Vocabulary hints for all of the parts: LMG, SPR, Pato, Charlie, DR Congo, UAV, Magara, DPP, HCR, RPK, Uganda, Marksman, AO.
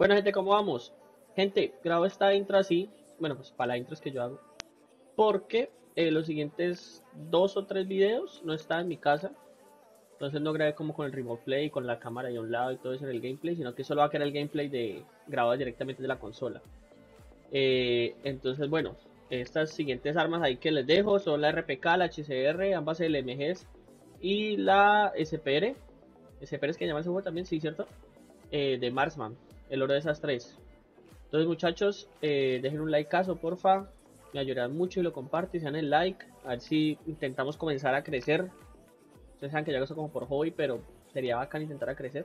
Bueno, gente, ¿cómo vamos? Gente, grabo esta intro así, bueno, pues para la intro es que yo hago, porque los siguientes 2 o 3 videos no estaba en mi casa, entonces no grabé como con el remote play, con la cámara de un lado y todo eso en el gameplay, sino que solo va a quedar el gameplay de grabado directamente de la consola. Entonces, bueno, estas siguientes armas ahí que les dejo son la RPK, la HCR, ambas LMGs y la SPR. SPR es que llama ese juego también, sí, ¿cierto? De Marksman, el oro de esas 3. Entonces, muchachos, dejen un likeazo, porfa, me ayudan mucho y lo comparten, sean el like, a ver si intentamos comenzar a crecer. Ustedes saben que yo hago eso como por hobby, pero sería bacán intentar a crecer.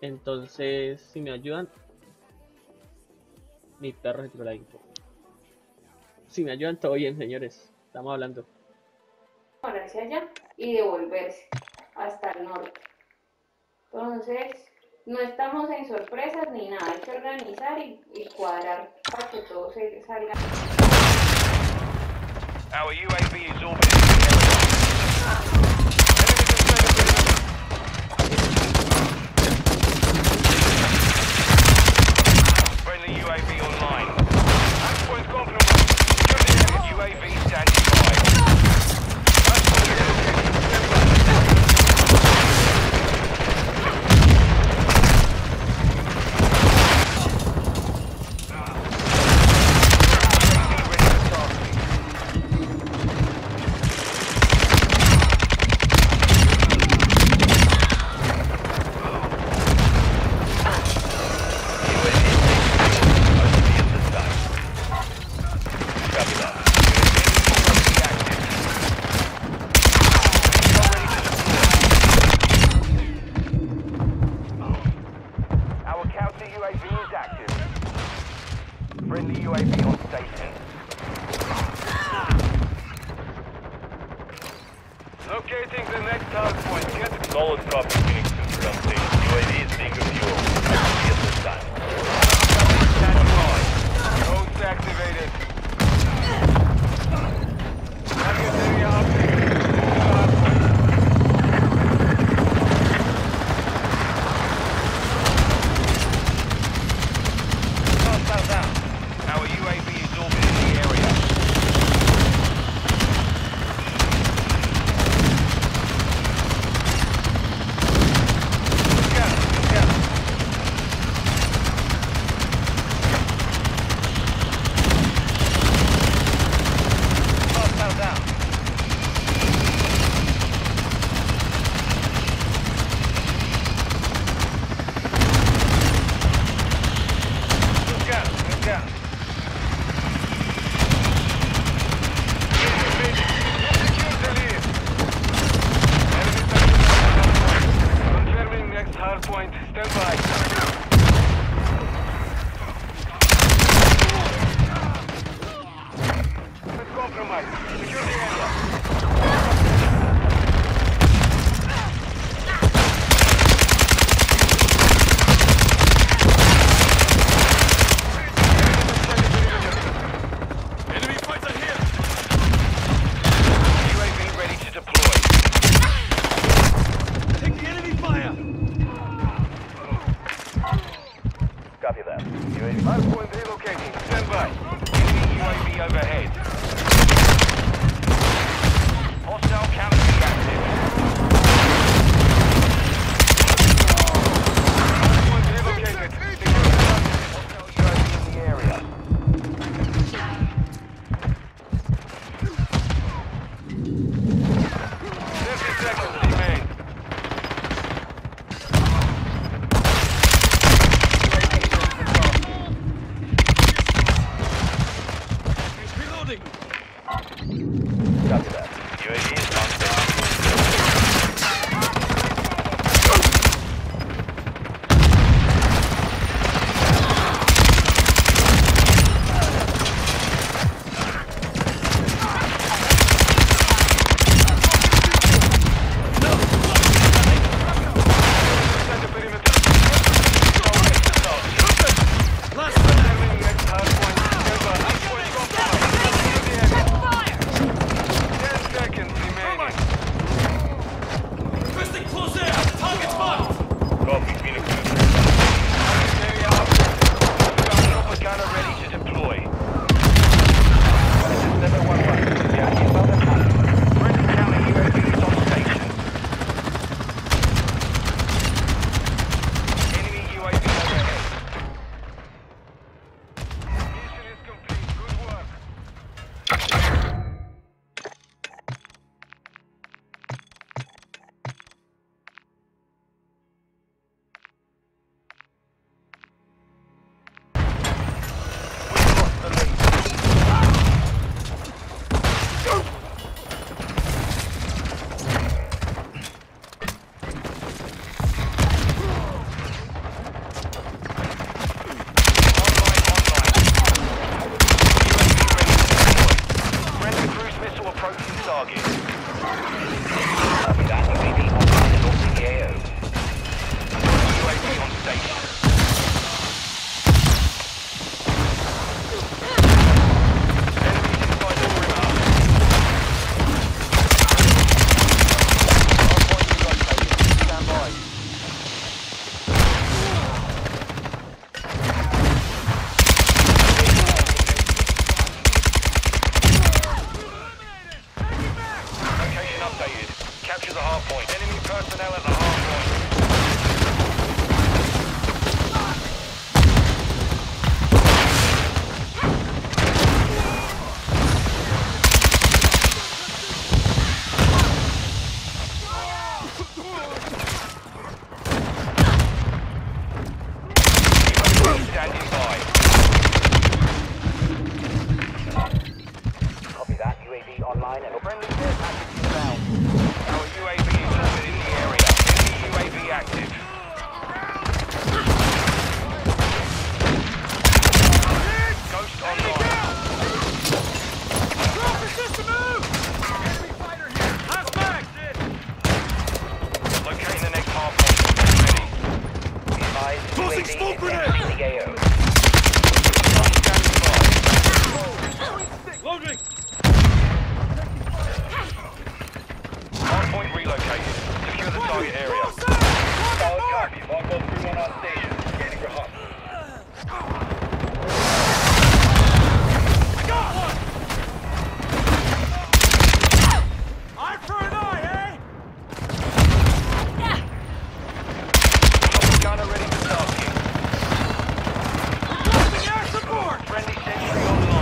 Entonces, si me ayudan, mi perro se tiró la info. Si me ayudan, todo bien, señores, estamos hablando. Ahora hacia allá y devolverse hasta el norte. Entonces, no estamos en sorpresas ni nada, hay que organizar y cuadrar para que todo se salga. Our UAV is orbiting. Friendly UAV online. Hardpoint compromised. Security UAV standing by. Locating the next hard point. Get solid copy. Phoenix 2 for update. UAV is being refueled. See us this time. Cover standing by. Coast activated. Target area updated. Hostile down. Our UAV is orbiting the area. smoke grenade! Loading! Hardpoint relocated. Secure the target area. Solid copy. Hardpoint 3-1 on station. Scanning for hot. I got one! Eye for an eye, eh? Yeah. Gunner ready to start you. Dropping air support! Friendly sentry online.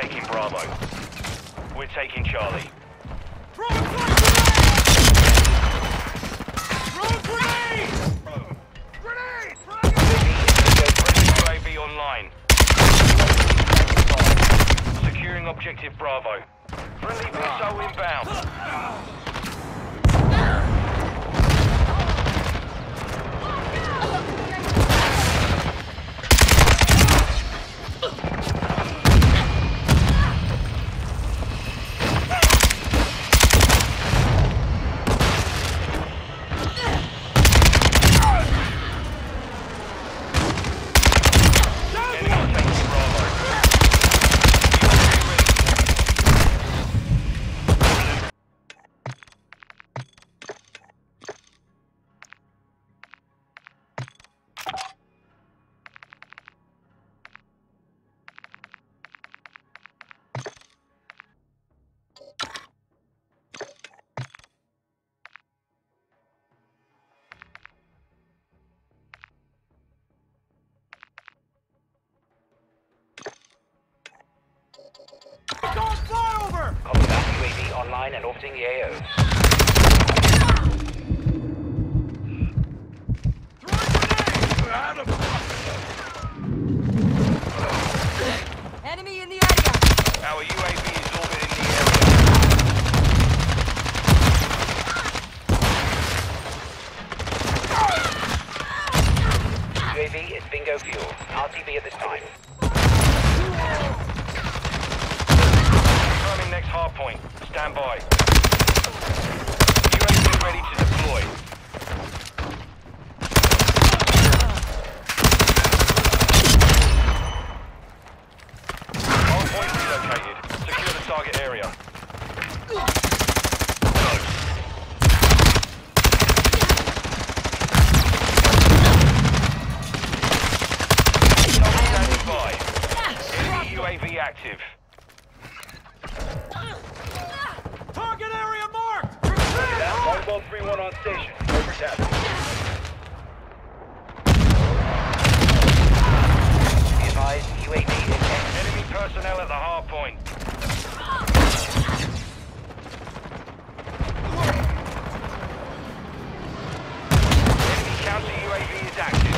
Taking Bravo. Bravo. Friendly missile inbound. Copy that, UAV online and orbiting the AO. Throw a grenade! Enemy in the area! Our UAV is orbiting the area. UAV is bingo fuel. RTV at this time. Next hard point. Stand by. UAV ready to deploy. Hard point relocated. Secure the target area. Standing by. Enemy UAV active. Target area marked! That Mobile 3-1 on station. Over tap. Be advised, UAV intact. Enemy personnel at the hard point. Enemy counter UAV is active.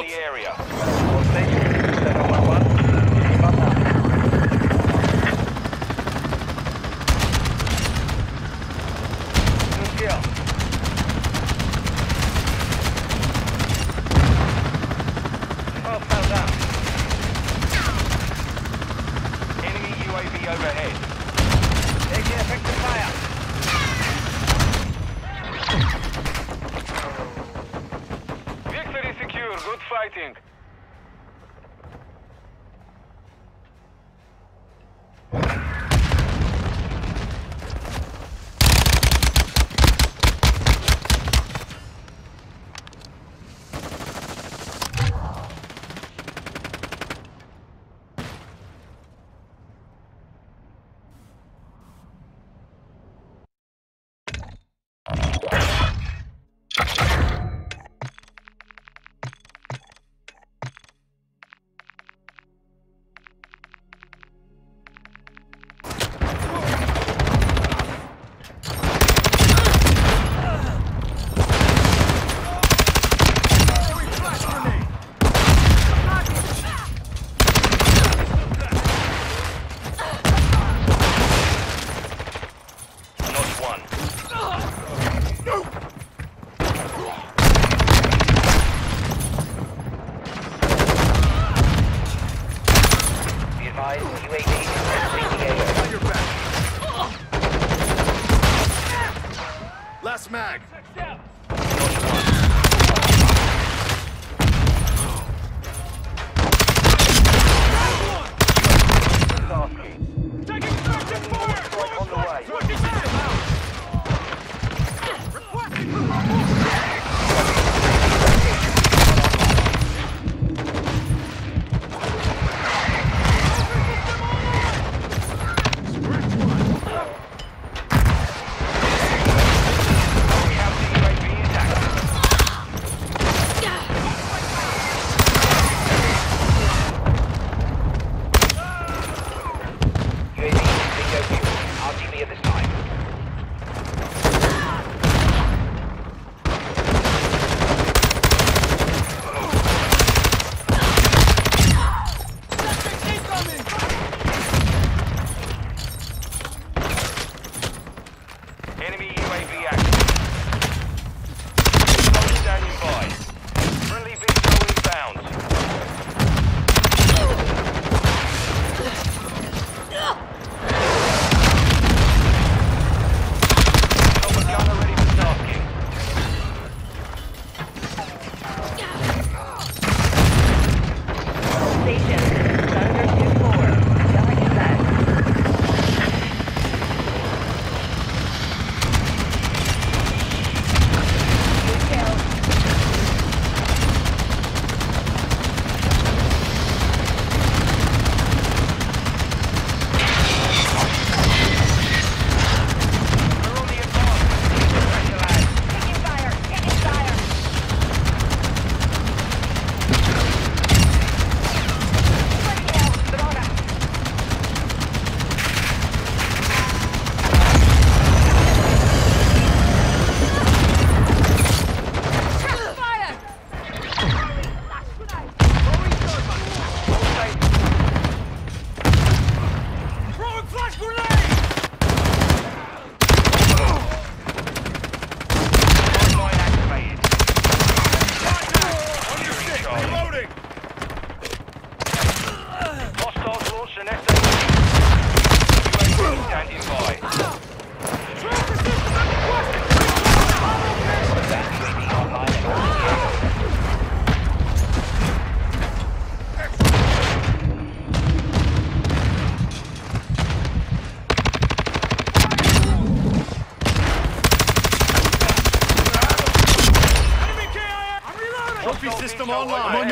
in the area. All stations, 711. Keep up now. Good kill. Well found out. Enemy UAV overhead. Taking effective fire. Victory secure, good fighting.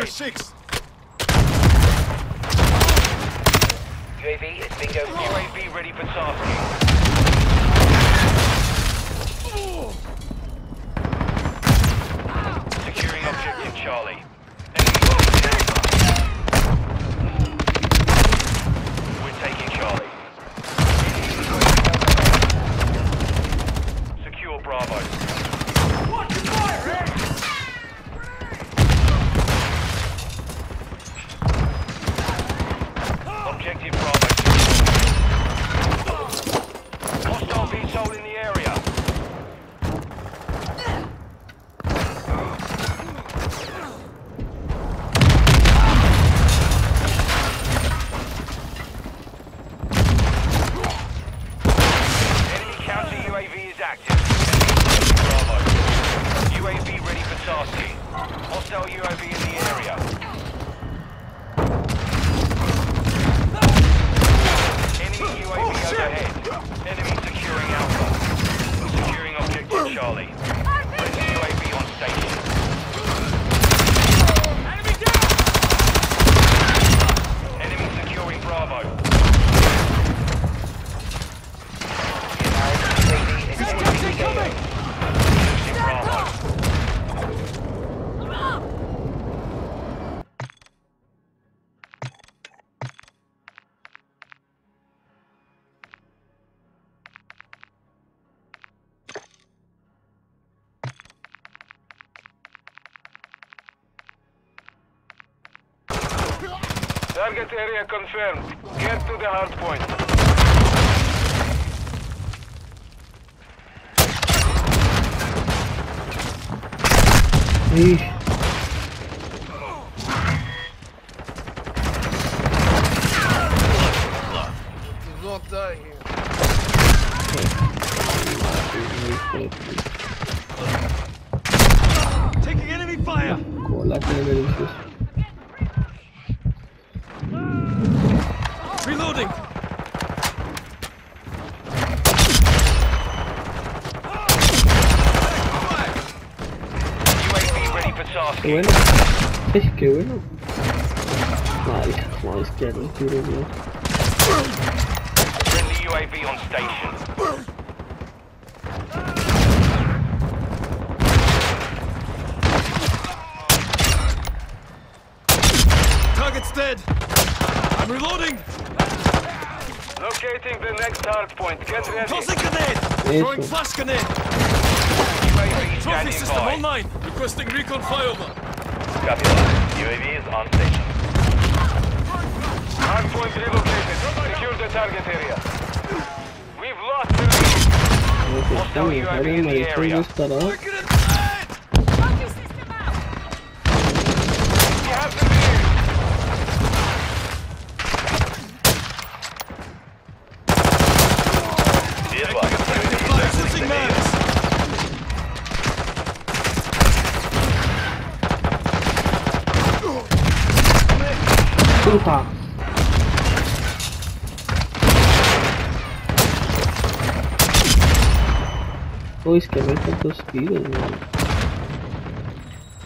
Six. UAV is bingo. UAV ready for tasking. Securing objective Charlie. We're taking Charlie. Secure Bravo. Watch your fire! Target area confirmed. Get to the hard point. Do not die here. Taking enemy fire. Reloading. Bueno, es que bueno. Vale, como es que no tiro bien. Friendly UAV on station. Target's dead. I'm reloading. Locating the next hard point. Get ready. Tossing grenade. Throwing flash grenade. Trophy system online! Requesting recon flyover! Copy that. UAV is on station. Hardpoint relocated. Secure the target area. We've lost the lead. Hostile UAV in the area. Look at it! Trophy system out! We have the lead! Be advised. UAV is exiting mass! Super. Oh, es que me están dos tiros, man.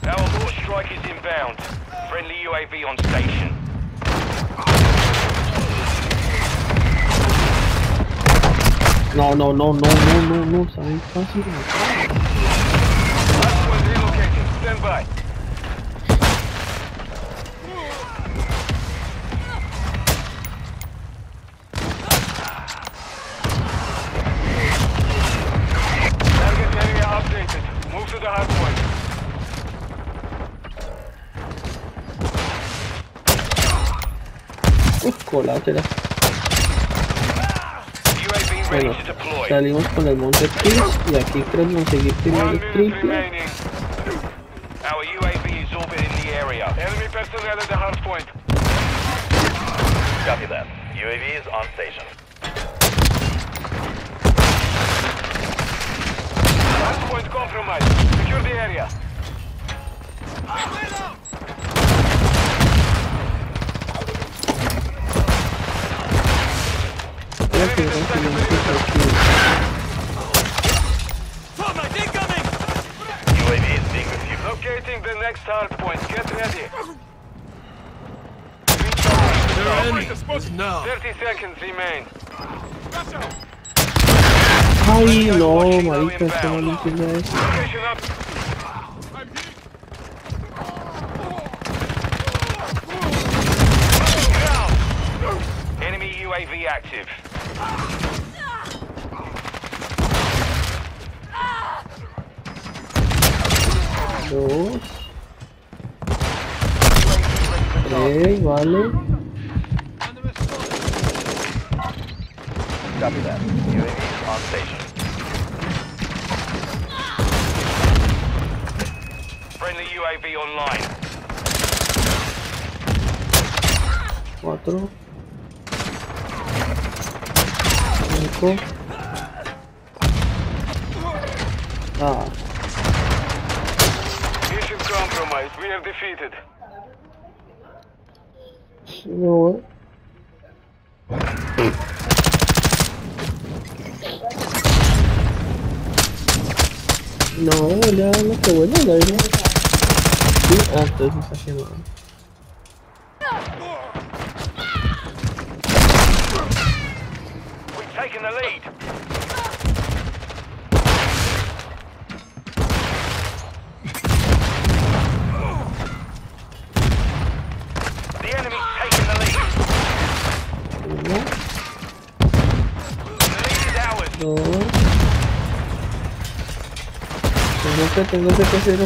Our launch strike is inbound. Friendly UAV on station. No, sorry. Last one relocated. Stand by. Colátera. Bueno, salimos con el monte Chris y aquí creo conseguir primero el triple. Locating the next hard point. Get ready. No. 30 seconds remain. Ay, no, marica, se me limpia eso. Enemy UAV active. Dos. Tres, vale. Copy that. UAV on station. Friendly UAV online. 4. 5. Ah. Compromise, we are defeated. You know what? No, ya no está bueno, la verdad. Sí, antes me está haciendo. We've taken the lead. Tengo que hacer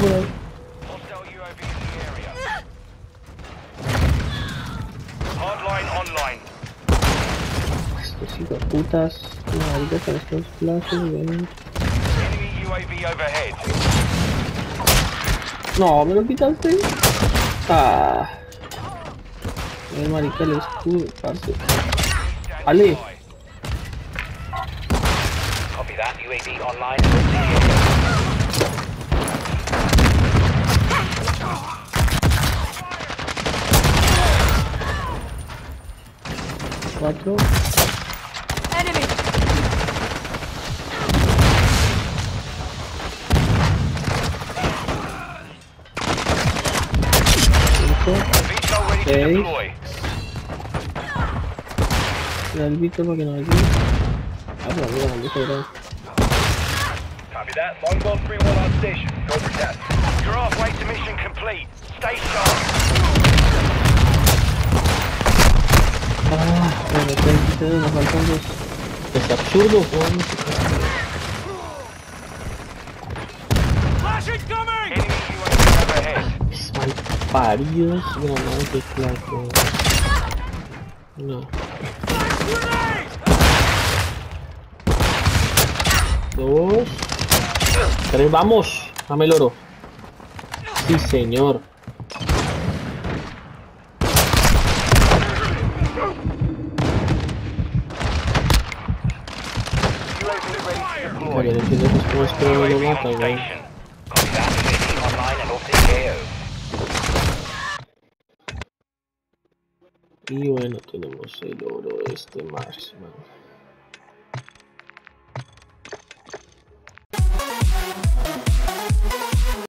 hijo de putas. Ahorita con estos plazos, ven. No, me lo quitaste. Ah, el marica el escudo, parce. Ale. Cuatro. El Vito para que no me quede. Ah, no, mira, el Vito era. Copy that. Longbow 3-1 on station. Go for that. You're halfway to mission complete. Stay sharp. Ah, bueno, está el Vito, nos faltan dos. Es absurdo, jugamos. Flash incoming! Enemy UAV overhead. Es mal paridos. No, no, que claro. No. Dos, tres, vamos, dame el oro. Sí, señor. Vale, no entiendo cómo es que no lo mata, güey. Y bueno, tenemos el oro de este Marksman.